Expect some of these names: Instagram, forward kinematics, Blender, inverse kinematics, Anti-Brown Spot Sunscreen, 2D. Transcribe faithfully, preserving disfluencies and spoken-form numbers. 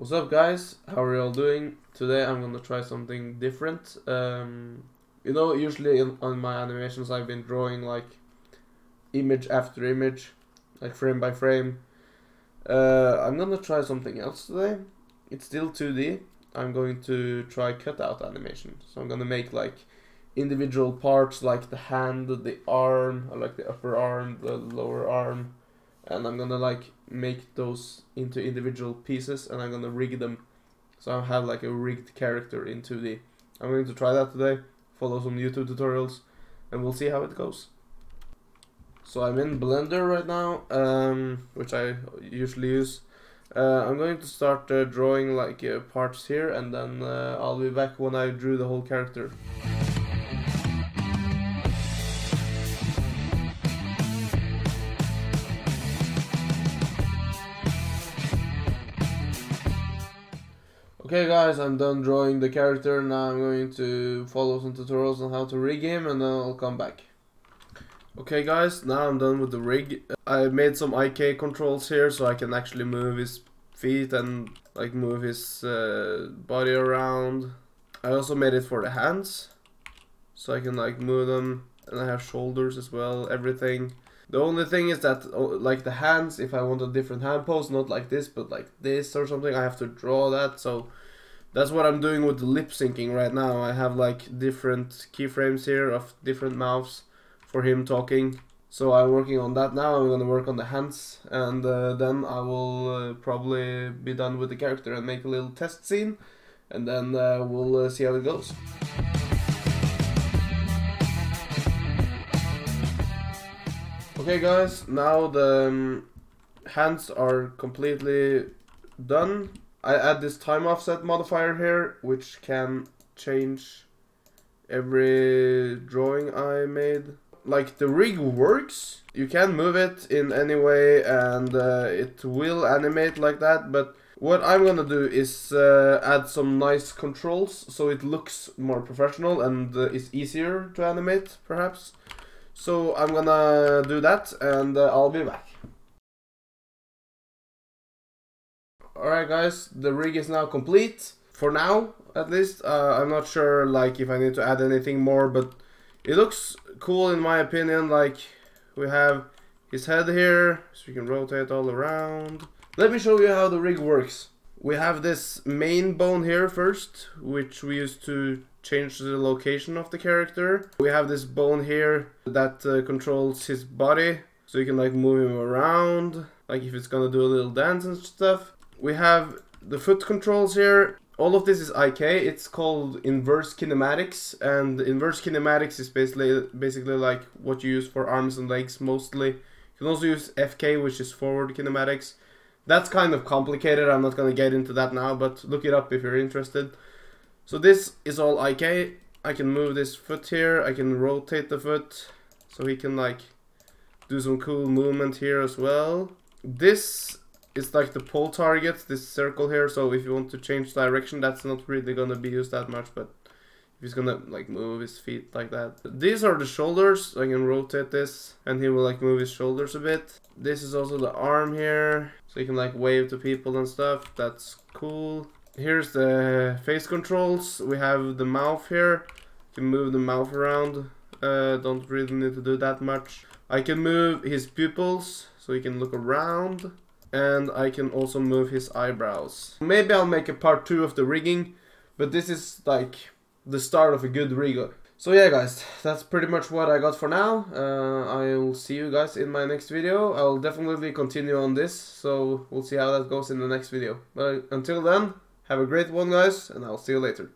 What's up, guys? How are y'all doing? Today I'm gonna try something different. Um, you know, usually in, on my animations I've been drawing like image after image, like frame by frame. Uh, I'm gonna try something else today. It's still two D. I'm going to try cutout animation. So I'm gonna make like individual parts, like the hand, the arm, or like the upper arm, the lower arm. And I'm gonna like make those into individual pieces, and I'm gonna rig them so I have like a rigged character in two D. I'm going to try that today, follow some YouTube tutorials, and we'll see how it goes. So I'm in Blender right now, um, which I usually use. Uh, I'm going to start uh, drawing like uh, parts here, and then uh, I'll be back when I drew the whole character. Okay guys, I'm done drawing the character. Now I'm going to follow some tutorials on how to rig him, and then I'll come back. Okay guys, now I'm done with the rig. I made some I K controls here so I can actually move his feet and like move his uh, body around. I also made it for the hands so I can like move them, and I have shoulders as well, everything. The only thing is that like the hands, if I want a different hand pose, not like this but like this or something, I have to draw that. So that's what I'm doing with the lip syncing right now. I have like different keyframes here of different mouths for him talking. So I'm working on that now. I'm gonna work on the hands, and uh, then I will uh, probably be done with the character and make a little test scene, and then uh, we'll uh, see how it goes. Okay guys, now the um, hands are completely done. I add this time offset modifier here, which can change every drawing I made. Like the rig works, you can move it in any way, and uh, it will animate like that, but what I'm gonna do is uh, add some nice controls so it looks more professional and uh, is easier to animate, perhaps. So I'm gonna do that, and uh, I'll be back. Alright guys, the rig is now complete. For now, at least. Uh, I'm not sure like if I need to add anything more, but it looks cool in my opinion. Like, we have his head here, so you can rotate all around. Let me show you how the rig works. We have this main bone here first, which we use to change the location of the character. We have this bone here that uh, controls his body, so you can like move him around, like if it's gonna do a little dance and stuff. We have the foot controls here. All of this is I K. It's called inverse kinematics, and inverse kinematics is basically basically like what you use for arms and legs mostly. You can also use F K, which is forward kinematics. That's kind of complicated, I'm not gonna get into that now, but look it up if you're interested. So this is all I K. I can move this foot here, I can rotate the foot, so he can like do some cool movement here as well. This is like the pole target, this circle here, so if you want to change direction, that's not really gonna be used that much, but if he's gonna like move his feet like that. These are the shoulders, I can rotate this, and he will like move his shoulders a bit. This is also the arm here, so you can like wave to people and stuff, that's cool. Here's the face controls. We have the mouth here. You can move the mouth around. Uh, don't really need to do that much. I can move his pupils, so he can look around. And I can also move his eyebrows. Maybe I'll make a part two of the rigging, but this is like the start of a good rig. So yeah guys, that's pretty much what I got for now. Uh, I will see you guys in my next video. I'll definitely continue on this, so we'll see how that goes in the next video. But until then, have a great one, guys, and I'll see you later.